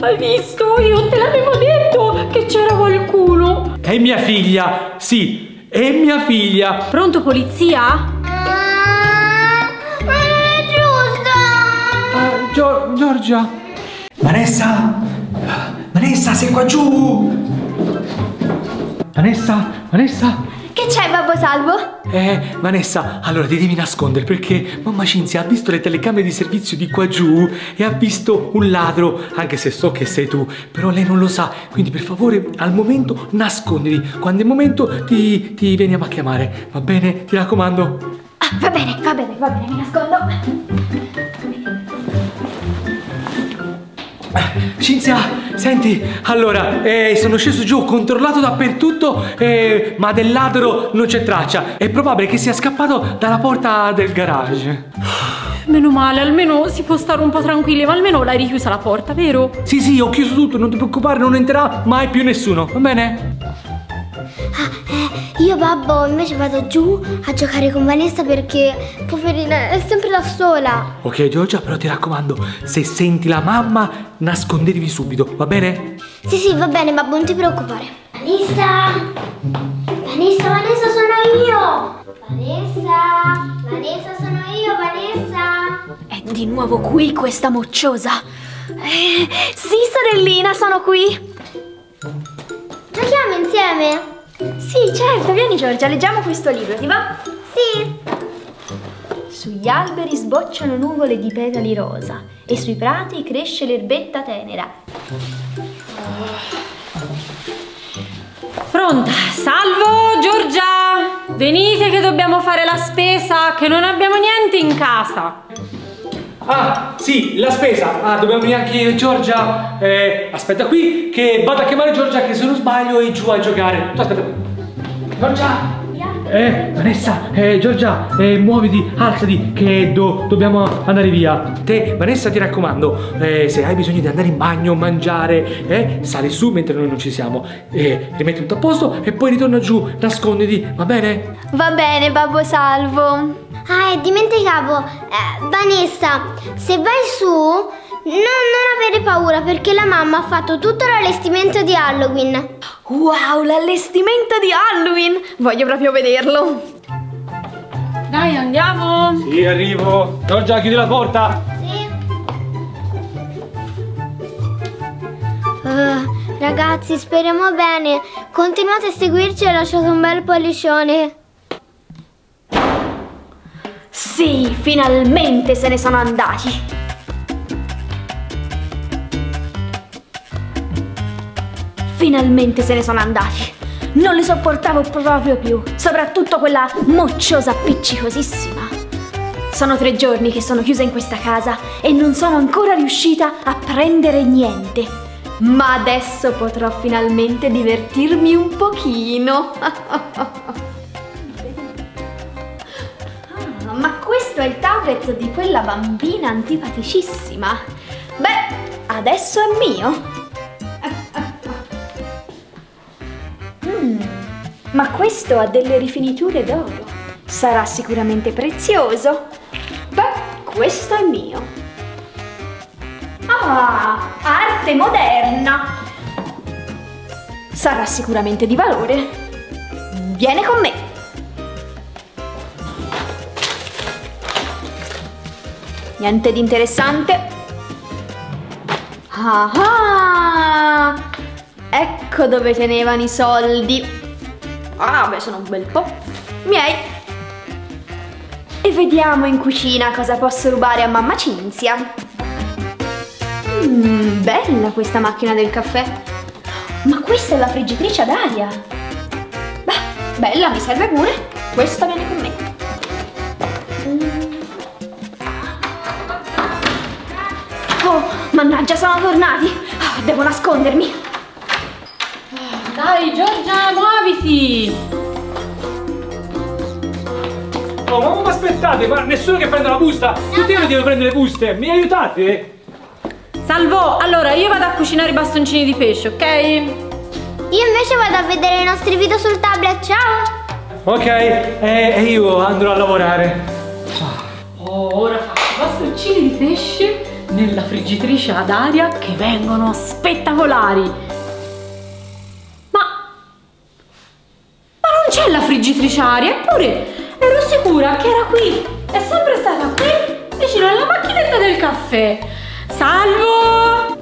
Hai visto? Io te l'avevo detto che c'era qualcuno. È mia figlia, sì, è mia figlia. Pronto, polizia? Ma non è giusto. Giorgia. Vanessa? Vanessa, sei qua giù? Vanessa? Vanessa? Che c'è, babbo Salvo? Vanessa, allora ti devi nascondere perché mamma Cinzia ha visto le telecamere di servizio di qua giù e ha visto un ladro, anche se so che sei tu, però lei non lo sa, quindi per favore al momento nasconditi, quando è il momento ti veniamo a chiamare, va bene? Ti raccomando. Ah, va bene, va bene, va bene, mi nascondo. Cinzia! Senti, allora, sono sceso giù, ho controllato dappertutto, ma del ladro non c'è traccia. È probabile che sia scappato dalla porta del garage. Meno male, almeno si può stare un po' tranquilli, ma almeno l'hai richiusa la porta, vero? Sì, sì, ho chiuso tutto, non ti preoccupare, non entrerà mai più nessuno, va bene? Io, babbo, invece vado giù a giocare con Vanessa perché, poverina, è sempre da sola. Ok, Giorgia, però ti raccomando, se senti la mamma, nascondetevi subito, va bene? Sì, sì, va bene, babbo, non ti preoccupare. Vanessa! Vanessa, Vanessa, sono io! Vanessa! Vanessa, sono io, Vanessa! È di nuovo qui questa mocciosa? Sì, sorellina, sono qui. Giochiamo insieme? Sì, certo, vieni Giorgia, leggiamo questo libro, ti va? Sì! Sugli alberi sbocciano nuvole di petali rosa e sui prati cresce l'erbetta tenera. Pronta! Salvo, Giorgia! Venite che dobbiamo fare la spesa, che non abbiamo niente in casa! Ah, sì, la spesa. Ah, dobbiamo venire anche Giorgia. Aspetta qui che vado a chiamare Giorgia che se non sbaglio è giù a giocare. Tu aspetta. Giorgia! Vanessa, Giorgia, muoviti, alzati che dobbiamo andare via. Te, Vanessa, ti raccomando, se hai bisogno di andare in bagno, mangiare, sali su mentre noi non ci siamo. Rimetti tutto a posto e poi ritorna giù, nasconditi, va bene? Va bene, babbo Salvo. Ah, dimenticavo, Vanessa, se vai su, non avere paura perché la mamma ha fatto tutto l'allestimento di Halloween. Wow, l'allestimento di Halloween! Voglio proprio vederlo. Dai, andiamo! Sì, arrivo. Giorgia, chiudi la porta. Sì. Ragazzi, speriamo bene. Continuate a seguirci e lasciate un bel pollicione. Sì, finalmente se ne sono andati! Finalmente se ne sono andati! Non li sopportavo proprio più, soprattutto quella mocciosa appiccicosissima! Sono 3 giorni che sono chiusa in questa casa e non sono ancora riuscita a prendere niente. Ma adesso potrò finalmente divertirmi un pochino! Ma questo è il tablet di quella bambina antipaticissima. Beh, adesso è mio. Ma questo ha delle rifiniture d'oro. Sarà sicuramente prezioso. Beh, questo è mio. Ah, arte moderna. Sarà sicuramente di valore. Vieni con me. Niente di interessante. Ah ah! Ecco dove tenevano i soldi. Ah, beh, sono un bel po' miei. E vediamo in cucina cosa posso rubare a mamma Cinzia. Bella questa macchina del caffè. Ma questa è la friggitrice ad aria. Beh, bella, mi serve pure. Questa viene con me. Mannaggia, sono tornati! Oh, devo nascondermi! Dai, Giorgia, muoviti! Oh, ma non aspettate, ma nessuno che prenda la busta! Tutti io devo prendere le buste! Mi aiutate? Salvo, allora io vado a cucinare i bastoncini di pesce, ok? Io invece vado a vedere i nostri video sul tablet, ciao! Ok, e io andrò a lavorare. Oh, ora faccio i bastoncini di pesce nella friggitrice ad aria che vengono spettacolari. Ma non c'è la friggitrice ad aria, eppure ero sicura che era qui, è sempre stata qui vicino alla macchinetta del caffè. Salvo!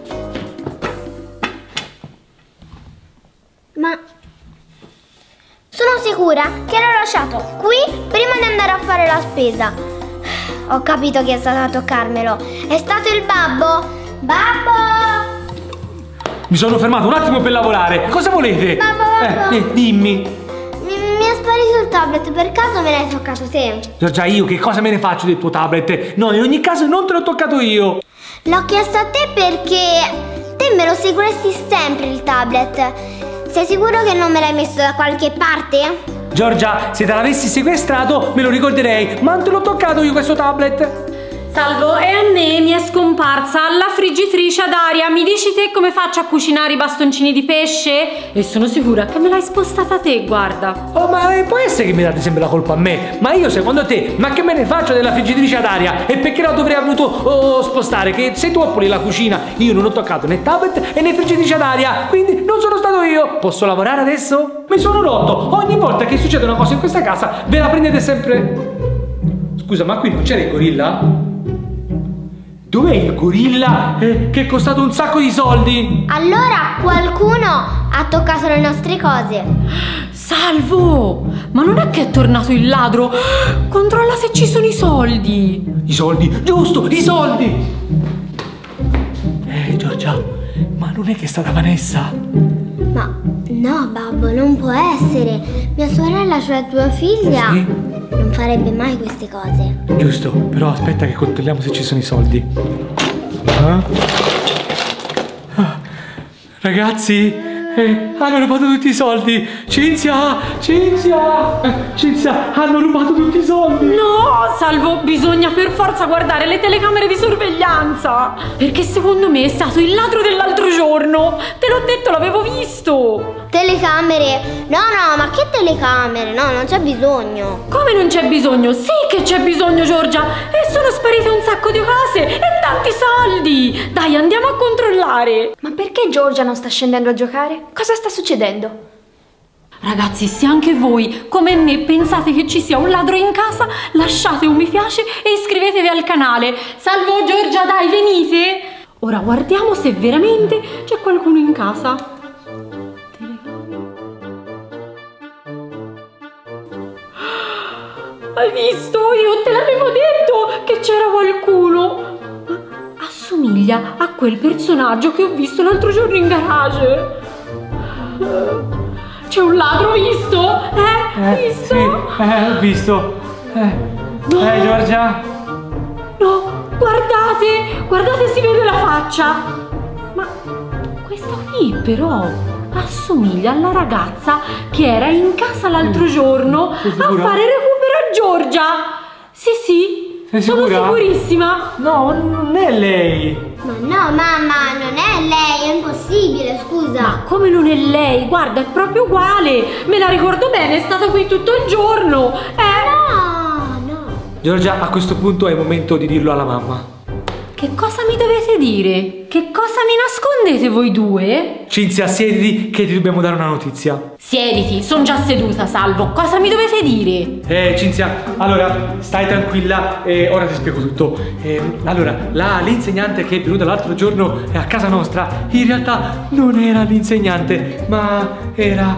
Ma sono sicura che l'ho lasciato qui prima di andare a fare la spesa. Ho capito chi è stato a toccarmelo. È stato il babbo. Babbo! Mi sono fermato un attimo per lavorare. Cosa volete? Babbo. Dimmi. Mi è sparito il tablet. Per caso me l'hai toccato te? Giorgia, io che cosa me ne faccio del tuo tablet? No, in ogni caso non te l'ho toccato io. L'ho chiesto a te perché te me lo seguresti sempre il tablet. Sei sicuro che non me l'hai messo da qualche parte? Giorgia, se te l'avessi sequestrato me lo ricorderei, ma non te l'ho toccato io questo tablet. Salvo, e a me mi è scomparsa la friggitrice ad aria. Mi dici te come faccio a cucinare i bastoncini di pesce? E sono sicura che me l'hai spostata te, guarda. Oh, ma può essere che mi date sempre la colpa a me? Ma io, secondo te, ma che me ne faccio della friggitrice ad aria? E perché la dovrei aver voluto spostare? Che sei tu a pulire la cucina. Io non ho toccato né tablet né friggitrice ad aria, quindi non sono stato io. Posso lavorare adesso? Mi sono rotto, ogni volta che succede una cosa in questa casa ve la prendete sempre. Scusa, ma qui non c'era il gorilla? Dov'è il gorilla che è costato un sacco di soldi? Allora qualcuno ha toccato le nostre cose. Salvo, ma non è che è tornato il ladro? Controlla se ci sono i soldi. I soldi, giusto, i soldi. Giorgia, ma non è che è stata Vanessa? Ma no, babbo, non può essere. Mia sorella, cioè tua figlia, sì, non farebbe mai queste cose. Giusto, però aspetta che controlliamo se ci sono i soldi. Ragazzi, hanno rubato tutti i soldi. Cinzia, hanno rubato tutti i soldi. No, Salvo, bisogna per forza guardare le telecamere di sorveglianza, perché secondo me è stato il ladro dell'altro giorno. Te l'ho detto, l'avevo visto. Telecamere? No, ma che telecamere? No, non c'è bisogno. Come non c'è bisogno? Sì che c'è bisogno, Giorgia. E sono sparite un sacco di cose e tanti soldi. Dai, andiamo a controllare. Ma perché Giorgia non sta scendendo a giocare? Cosa sta succedendo? Ragazzi, se anche voi, come me, pensate che ci sia un ladro in casa, lasciate un mi piace e iscrivetevi al canale. Salvo, Giorgia, dai, venite. Ora guardiamo se veramente c'è qualcuno in casa. Hai visto? Io te l'avevo detto che c'era qualcuno. Assomiglia a quel personaggio che ho visto l'altro giorno in garage. C'è un ladro, visto? Visto? Sì, visto. No. Giorgia? No, guardate, si vede la faccia. Ma questa qui però assomiglia alla ragazza che era in casa l'altro giorno a fare recupero a Giorgia. Sì, sono sicurissima. No, non è lei. Ma no, mamma, non è lei, è impossibile, scusa. Ma come non è lei? Guarda, è proprio uguale. Me la ricordo bene, è stata qui tutto il giorno. No. Giorgia, a questo punto è il momento di dirlo alla mamma. Che cosa mi dovete dire? Che cosa mi nascondete voi due? Cinzia, siediti che ti dobbiamo dare una notizia. Siediti, sono già seduta, Salvo. Cosa mi dovete dire? Cinzia, allora, stai tranquilla e ora ti spiego tutto. Allora, l'insegnante che è venuta l'altro giorno a casa nostra in realtà non era l'insegnante, ma era,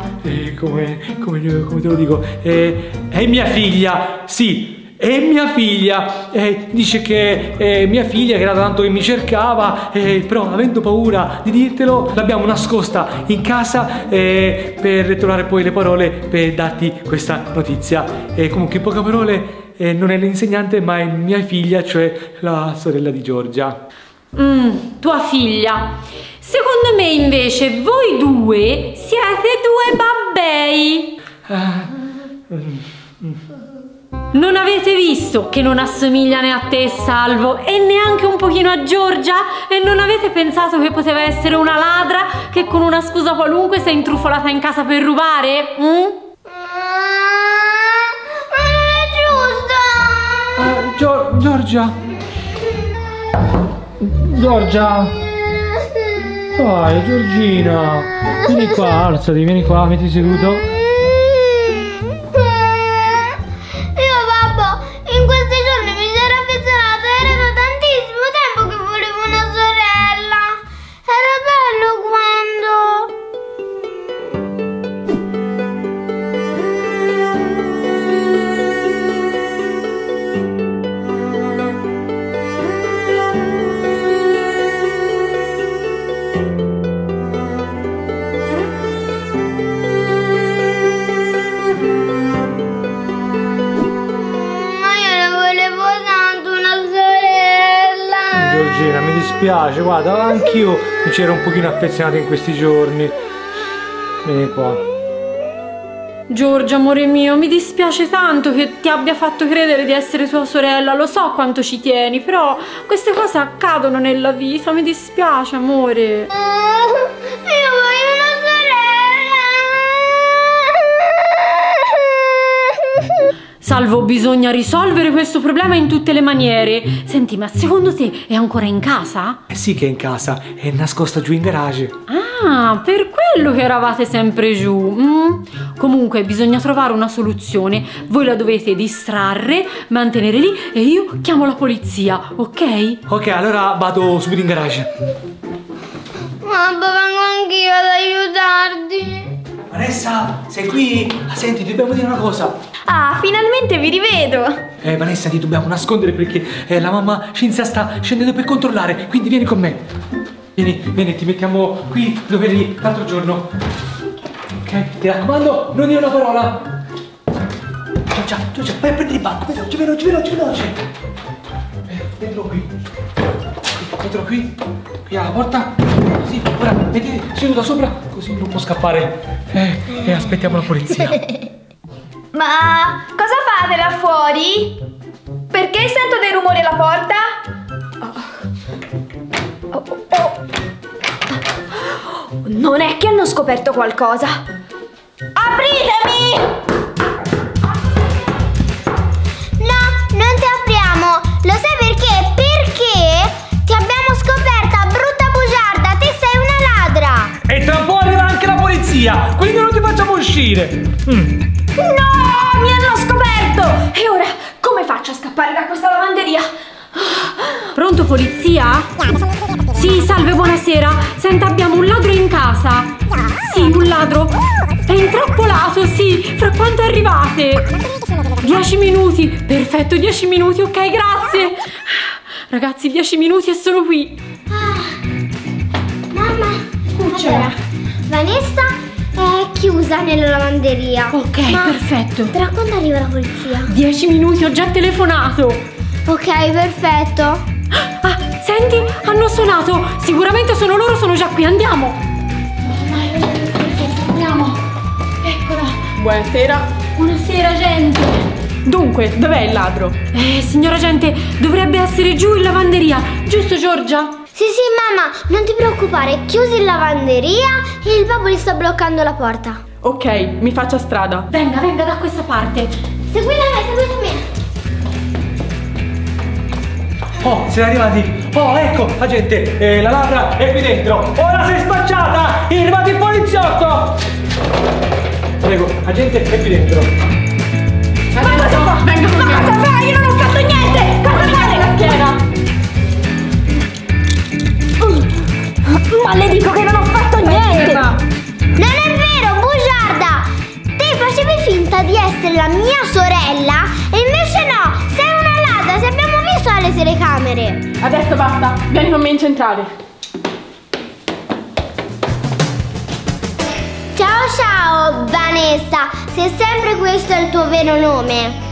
come te lo dico, è mia figlia, sì. E mia figlia dice che mia figlia, che era tanto che mi cercava, però avendo paura di dirtelo l'abbiamo nascosta in casa per trovare poi le parole per darti questa notizia. Comunque in poche parole non è l'insegnante ma è mia figlia, cioè la sorella di Giorgia. Tua figlia. Secondo me invece voi due siete due babbei. Non avete visto che non assomiglia né a te, Salvo, e neanche un pochino a Giorgia? E non avete pensato che poteva essere una ladra che con una scusa qualunque si è intrufolata in casa per rubare? Ma non è giusto! Giorgia! Giorgia! Dai, Giorgina! Vieni qua, alzati, vieni qua, metti seduto. Io, babbo, in questi giorni mi sono affezionata, era da tantissimo tempo che volevo una sorella. Era bello Giorgina, mi dispiace, guarda, anch'io mi c'ero un pochino affezionato in questi giorni. Vieni qua. Giorgia, amore mio, mi dispiace tanto che ti abbia fatto credere di essere tua sorella, lo so quanto ci tieni, però queste cose accadono nella vita, mi dispiace, amore. Io voglio una sorella! Salvo, bisogna risolvere questo problema in tutte le maniere. Senti, ma secondo te è ancora in casa? Eh sì che è in casa, è nascosta giù in garage. Ah, per quello che eravate sempre giù. Comunque bisogna trovare una soluzione. Voi la dovete distrarre, mantenere lì e io chiamo la polizia, ok? Ok, allora vado subito in garage. Mamma, vengo anch'io ad aiutarti. Vanessa, sei qui? Ah, senti, ti dobbiamo dire una cosa. Ah, finalmente vi rivedo. Vanessa, ti dobbiamo nascondere perché la mamma Cinzia sta scendendo per controllare, quindi vieni con me. Vieni, vieni, ti mettiamo qui dove eri l'altro giorno. Ok, ti raccomando, non dire una parola. Giorgia, vai a prendere il banco, veloce. Dentro qui. Dentro qui. Qui alla porta. Così, ora, mettiti seduta sopra, così non può scappare. Aspettiamo la polizia. Ma cosa fate là fuori? Perché sento dei rumori alla porta? Oh. Non è che hanno scoperto qualcosa? Apritemi! No, non ti apriamo. Lo sai perché? Perché ti abbiamo scoperta, brutta bugiarda. Te sei una ladra. E tra un po' arriva anche la polizia, quindi non ti facciamo uscire. No, mi hanno scoperto! E ora come faccio a scappare da questa lavanderia? Pronto, polizia? Sì, salve, buonasera. Senta, abbiamo un ladro in casa. Sì, un ladro. È intrappolato, sì. Fra quanto arrivate? 10 minuti. Perfetto, 10 minuti, ok, grazie. Ragazzi, 10 minuti e sono qui. Mamma, allora, Vanessa è chiusa nella lavanderia. Ok, perfetto. Tra quando arriva la polizia? 10 minuti, ho già telefonato. Ok, perfetto. Ah, senti, hanno suonato. Sicuramente sono loro, sono già qui, andiamo. Perfetto, andiamo. Eccola. Buonasera. Buonasera, gente. Dunque, dov'è il ladro? Signora gente, dovrebbe essere giù in lavanderia. Giusto, Giorgia? Sì, mamma, non ti preoccupare, chiusi in lavanderia e il babbo gli sta bloccando la porta. Ok, mi faccio strada. Venga da questa parte. Seguitemi. Oh, siete arrivati. Oh, ecco la gente, la ladra è qui dentro. Ora sei spacciata, è arrivato il poliziotto. Prego, la gente è qui dentro. Ma cosa fa? Ma cosa fa? Io non ho fatto niente. Cosa fai la schiena? Ma le dico che non ho fatto niente! Non è vero, bugiarda! Te facevi finta di essere la mia sorella e invece no! Sei una ladra, se abbiamo visto alle telecamere! Adesso basta, vieni con me in centrale! Ciao Vanessa! Se sempre questo è il tuo vero nome!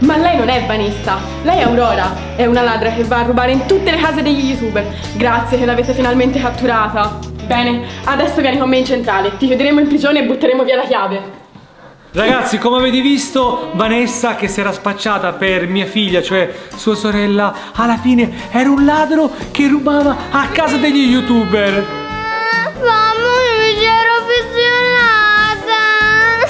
Ma lei non è Vanessa, lei è Aurora, è una ladra che va a rubare in tutte le case degli youtuber. Grazie che l'avete finalmente catturata. Bene, adesso vieni con me in centrale, ti chiuderemo in prigione e butteremo via la chiave. Ragazzi, come avete visto, Vanessa, che si era spacciata per mia figlia, cioè sua sorella, alla fine era un ladro che rubava a casa degli youtuber. Mamma, mi ero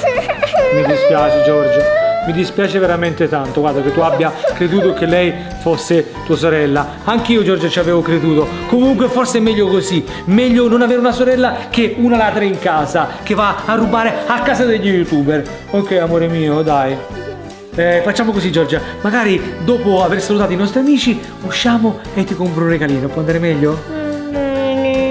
affezionata. Mi dispiace, Giorgia. Mi dispiace veramente tanto, guarda, che tu abbia creduto che lei fosse tua sorella. Anch'io, Giorgia, ci avevo creduto. Comunque forse è meglio così. Meglio non avere una sorella che una ladra in casa, che va a rubare a casa degli youtuber. Ok, amore mio, dai. Facciamo così, Giorgia. Magari dopo aver salutato i nostri amici usciamo e ti compro un regalino. Può andare meglio?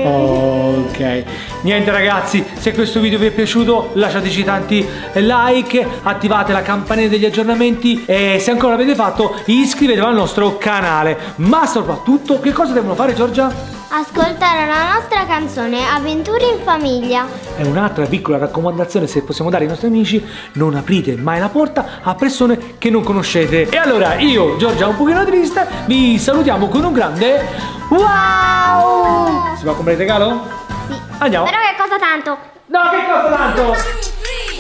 Ok, niente ragazzi, se questo video vi è piaciuto lasciateci tanti like, attivate la campanella degli aggiornamenti e se ancora l'avete fatto iscrivetevi al nostro canale. Ma soprattutto, che cosa devono fare, Giorgia? Ascoltare la nostra canzone Avventure in famiglia. È un'altra piccola raccomandazione, se possiamo dare ai nostri amici: non aprite mai la porta a persone che non conoscete. E allora io, Giorgia un pochino triste, vi salutiamo con un grande wow! Si va a comprare il regalo? Sì. Andiamo. Però che costa tanto? No, che costa tanto?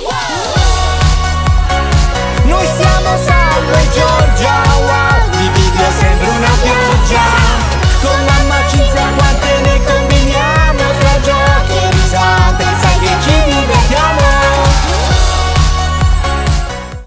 Wow. Noi siamo Salvo e Giorgia Waooo, wow. Di video sembra una pioggia.